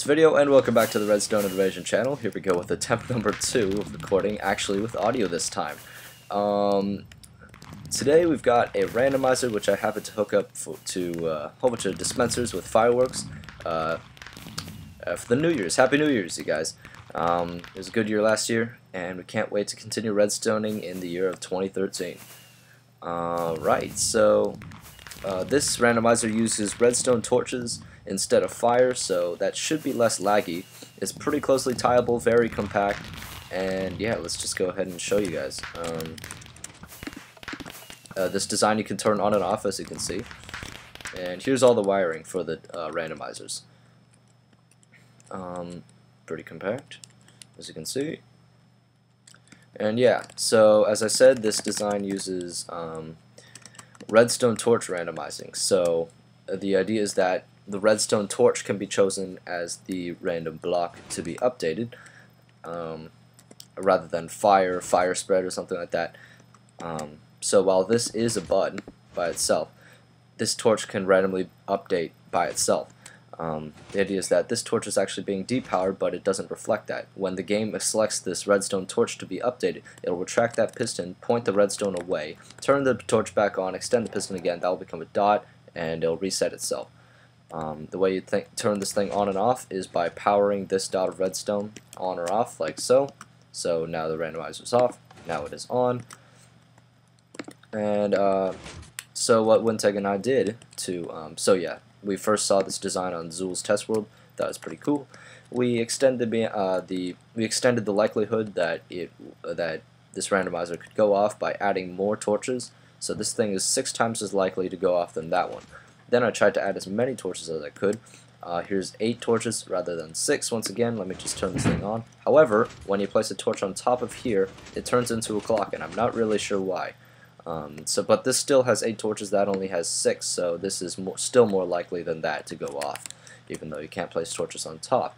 this video, and welcome back to the Redstone Innovation channel. Here we go with attempt number 2 of recording, actually with audio this time. Today we've got a randomizer, which I happen to hook up to a whole bunch of dispensers with fireworks for the New Year's. Happy New Year's, you guys. It was a good year last year, and we can't wait to continue redstoning in the year of 2013. Alright, so this randomizer uses redstone torches instead of fire, so that should be less laggy. It's pretty closely tieable, very compact, and yeah, let's just go ahead and show you guys. This design you can turn on and off, as you can see. And here's all the wiring for the randomizers. Pretty compact, as you can see. And yeah, so as I said, this design uses redstone torch randomizing. So the idea is that the redstone torch can be chosen as the random block to be updated, rather than fire spread or something like that. So while this is a BUD by itself, this torch can randomly update by itself. The idea is that this torch is actually being depowered, but it doesn't reflect that. When the game selects this redstone torch to be updated, it will retract that piston, point the redstone away, turn the torch back on, extend the piston again, that will become a dot, and it will reset itself. The way you turn this thing on and off is by powering this dot of redstone on or off, like so. So now the randomizer is off, now it is on. And so what Winteg and I did to, we first saw this design on Zool's Test World. That was pretty cool. We extended the likelihood that this randomizer could go off by adding more torches. So this thing is 6 times as likely to go off than that one. Then I tried to add as many torches as I could. Here's 8 torches rather than 6 once again. Let me just turn this thing on. However, when you place a torch on top of here, it turns into a clock, and I'm not really sure why. But this still has 8 torches, that only has 6, so this is still more likely than that to go off, even though you can't place torches on top.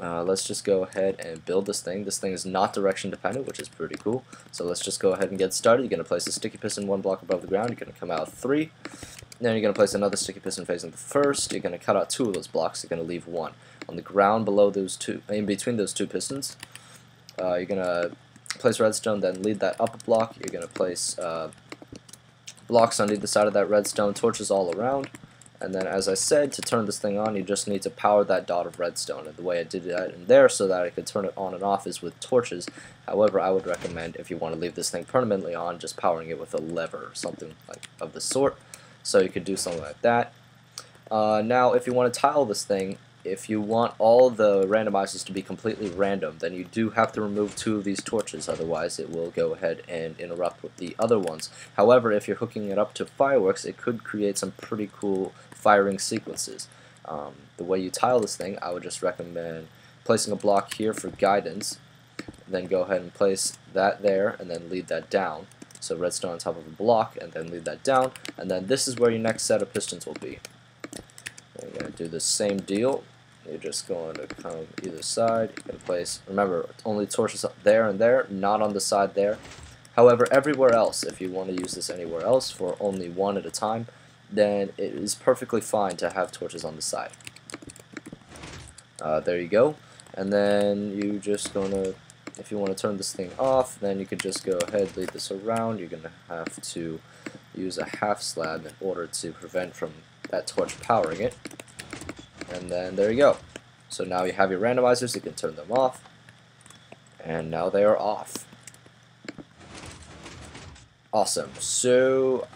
Let's just go ahead and build this thing. This thing is not direction dependent, which is pretty cool. So let's just go ahead and get started. You're going to place a sticky piston 1 block above the ground. You're going to come out 3. Then you're going to place another sticky piston facing the first. You're going to cut out 2 of those blocks. You're going to leave 1. On the ground below those 2, in between those 2 pistons, you're going to place redstone, then lead that up a block. You're going to place blocks on either side of that redstone, torches all around. And then, as I said, to turn this thing on, you just need to power that dot of redstone. And the way I did that in there so that I could turn it on and off is with torches. However, I would recommend, if you want to leave this thing permanently on, just powering it with a lever or something of the sort. So you could do something like that. Now, if you want to tile this thing, if you want all the randomizers to be completely random, then you do have to remove 2 of these torches, otherwise it will go ahead and interrupt with the other ones. However, if you're hooking it up to fireworks, it could create some pretty cool firing sequences. The way you tile this thing, I would just recommend placing a block here for guidance, then go ahead and place that there, and then lead that down. So redstone on top of a block, and then lead that down, and then this is where your next set of pistons will be. You're going to do the same deal. You're just going to come either side. You can place, remember, only torches up there and there, not on the side there. However, everywhere else, if you want to use this anywhere else for only 1 at a time, then it is perfectly fine to have torches on the side. There you go. And then you're just going to, if you want to turn this thing off, then you could just go ahead, lead this around. You're going to have to use a half slab in order to prevent from that torch powering it. And then there you go. So now you have your randomizers, you can turn them off. And now they are off. Awesome. So,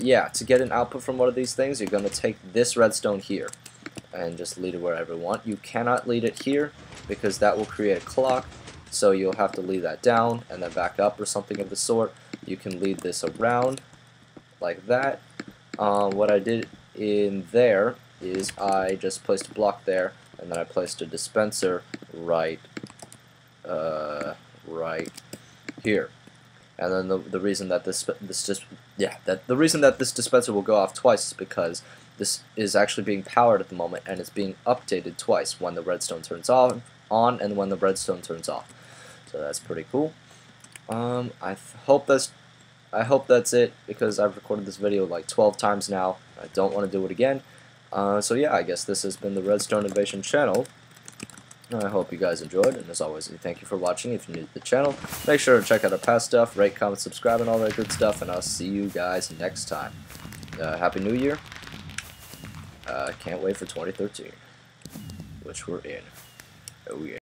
yeah, to get an output from one of these things, you're going to take this redstone here and just lead it wherever you want. You cannot lead it here because that will create a clock. So you'll have to lead that down and then back up or something of the sort. You can lead this around like that. What I did in there is I just placed a block there, and then I placed a dispenser right here. And then the reason that this dispenser will go off twice is because this is actually being powered at the moment, and it's being updated twice, when the redstone turns on and when the redstone turns off. So that's pretty cool. I hope that's it, because I've recorded this video like 12 times now. I don't want to do it again. So yeah, I guess this has been the Redstone Innovation channel, I hope you guys enjoyed, and as always, thank you for watching. If you're new to the channel, make sure to check out our past stuff, rate, comment, subscribe, and all that good stuff, and I'll see you guys next time. Happy New Year. Can't wait for 2013, which we're in. Oh yeah.